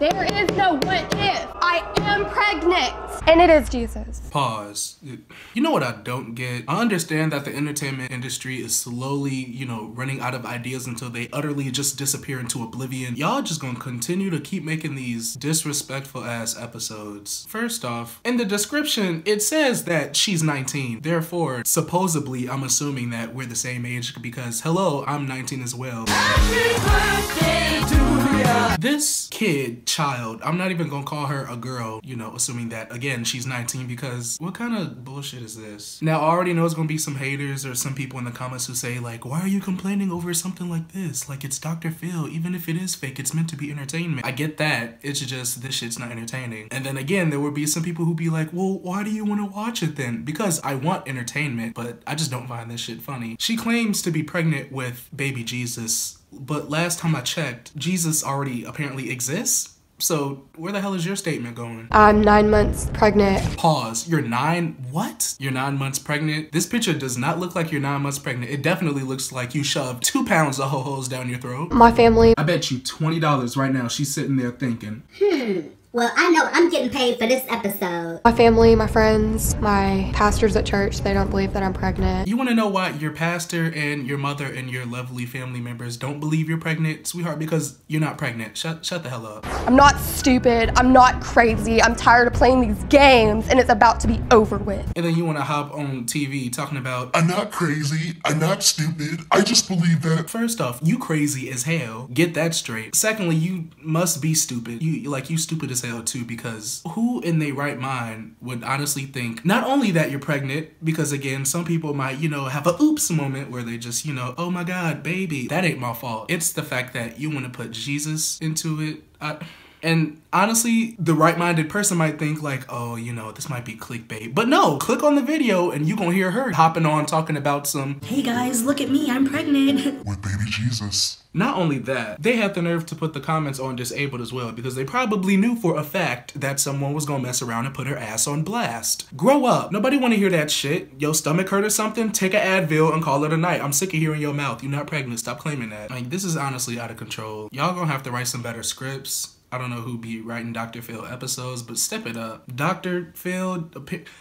There is no what if. I am pregnant. And it is Jesus. Pause. You know what I don't get? I understand that the entertainment industry is slowly, you know, running out of ideas until they utterly just disappear into oblivion. Y'all just gonna continue to keep making these disrespectful ass episodes. First off, in the description, it says that she's 19. Therefore, supposedly, I'm assuming that we're the same age because, hello, I'm 19 as well. Happy birthday to ya. This kid, child, I'm not even gonna call her a girl, you know, assuming that, again, she's 19, because what kind of bullshit is this? Now, I already know it's gonna be some haters or some people in the comments who say, like, why are you complaining over something like this? Like, it's Dr. Phil. Even if it is fake, it's meant to be entertainment. I get that. It's just, this shit's not entertaining. And then again, there would be some people who be like, well, why do you want to watch it then? Because I want entertainment, but I just don't find this shit funny. She claims to be pregnant with baby Jesus, but last time I checked, Jesus already apparently exists. So where the hell is your statement going? I'm 9 months pregnant. Pause. You're nine? What? You're 9 months pregnant? This picture does not look like you're 9 months pregnant. It definitely looks like you shoved 2 pounds of ho-hos down your throat. My family. I bet you $20 right now she's sitting there thinking, well, I know I'm getting paid for this episode. My family, my friends, my pastors at church, they don't believe that I'm pregnant. You want to know why your pastor and your mother and your lovely family members don't believe you're pregnant, sweetheart? Because you're not pregnant. Shut the hell up. I'm not stupid. I'm not crazy. I'm tired of playing these games and it's about to be over with. And then you want to hop on TV talking about, I'm not crazy. I'm not stupid. I just believe that. First off, you crazy as hell. Get that straight. Secondly, you must be stupid. You stupid as hell too, because who in their right mind would honestly think not only that you're pregnant, because again, some people might, you know, have a oops moment where they just, you know, oh my god, baby, that ain't my fault. It's the fact that you want to put Jesus into it. And honestly, the right-minded person might think like, oh, you know, this might be clickbait. But no, click on the video and you gonna hear her hopping on talking about some, hey guys, look at me, I'm pregnant with baby Jesus. Not only that, they had the nerve to put the comments on disabled as well, because they probably knew for a fact that someone was gonna mess around and put her ass on blast. Grow up. Nobody wanna hear that shit. Your stomach hurt or something? Take an Advil and call it a night. I'm sick of hearing your mouth. You're not pregnant. Stop claiming that. Like, this is honestly out of control. Y'all gonna have to write some better scripts. I don't know who be writing Dr. Phil episodes, but step it up. Dr. Phil,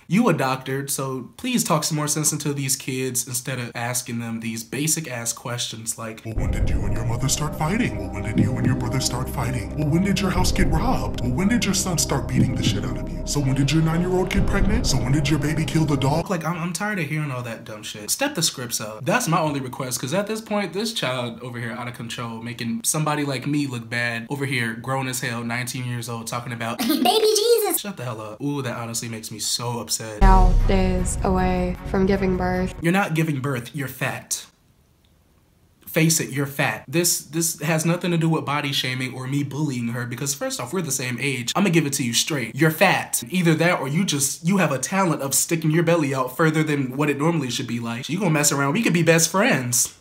you a doctor, so please talk some more sense into these kids instead of asking them these basic-ass questions like, well, when did you and your mother start fighting? Well, when did you and your brother start fighting? Well, when did your house get robbed? Well, when did your son start beating the shit out of you? So when did your 9-year-old get pregnant? So when did your baby kill the dog? Like, I'm tired of hearing all that dumb shit. Step the scripts up. That's my only request, because at this point, this child over here out of control, making somebody like me look bad over here, grown as hell, 19 years old, talking about baby Jesus. Shut the hell up. Ooh, that honestly makes me so upset. Now days away from giving birth. You're not giving birth, you're fat. Face it, you're fat. This has nothing to do with body shaming or me bullying her, because first off, we're the same age. I'm gonna give it to you straight. You're fat. Either that or you have a talent of sticking your belly out further than what it normally should be like. So you gonna mess around, we could be best friends.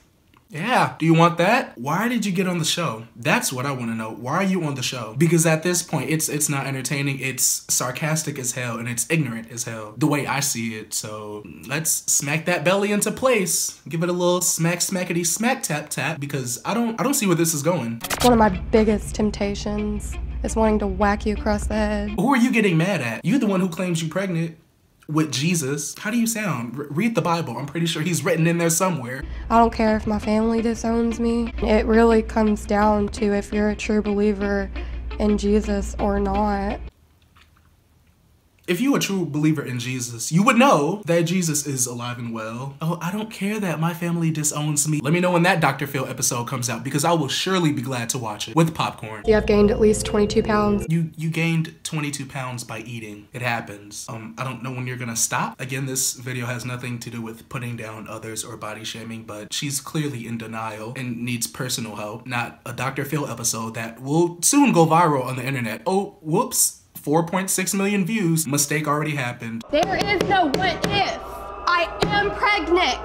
Yeah, do you want that? Why did you get on the show? That's what I want to know. Why are you on the show? Because at this point, it's not entertaining, it's sarcastic as hell, and it's ignorant as hell, the way I see it. So let's smack that belly into place. Give it a little smack, smackety, smack, tap, tap, because I don't see where this is going. One of my biggest temptations is wanting to whack you across the head. Who are you getting mad at? You're the one who claims you're pregnant with Jesus. How do you sound? Read the Bible. I'm pretty sure he's written in there somewhere. I don't care if my family disowns me. It really comes down to if you're a true believer in Jesus or not. If you a true believer in Jesus, you would know that Jesus is alive and well. Oh, I don't care that my family disowns me. Let me know when that Dr. Phil episode comes out, because I will surely be glad to watch it with popcorn. You have gained at least 22 pounds. You gained 22 pounds by eating. It happens. I don't know when you're gonna stop. Again, this video has nothing to do with putting down others or body shaming, but she's clearly in denial and needs personal help, not a Dr. Phil episode that will soon go viral on the internet. Oh, whoops. 4.6 million views. Mistake already happened. There is no what if. I am pregnant.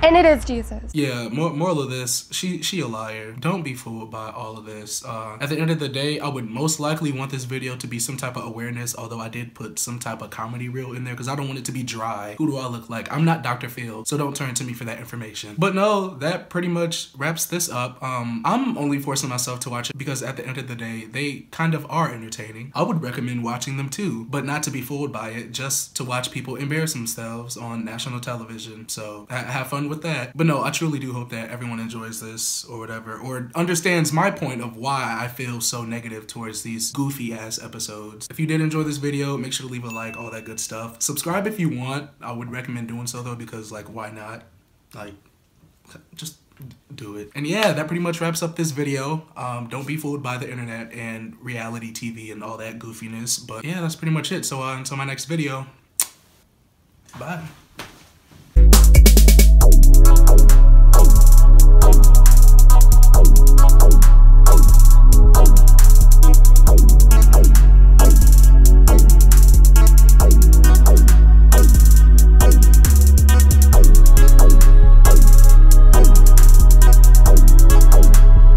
And it is Jesus. Yeah, moral of this, she a liar. Don't be fooled by all of this. At the end of the day, I would most likely want this video to be some type of awareness, although I did put some type of comedy reel in there because I don't want it to be dry. Who do I look like? I'm not Dr. Phil, so don't turn to me for that information. But no, that pretty much wraps this up. I'm only forcing myself to watch it because at the end of the day, they kind of are entertaining. I would recommend watching them too, but not to be fooled by it, just to watch people embarrass themselves on national television. So have fun with that. But no, I truly do hope that everyone enjoys this or whatever, or understands my point of why I feel so negative towards these goofy ass episodes. If you did enjoy this video, make sure to leave a like, all that good stuff. Subscribe if you want. I would recommend doing so though, because like, why not? Like, just do it. And yeah, that pretty much wraps up this video. Don't be fooled by the internet and reality TV and all that goofiness. But yeah, that's pretty much it. So until my next video, bye.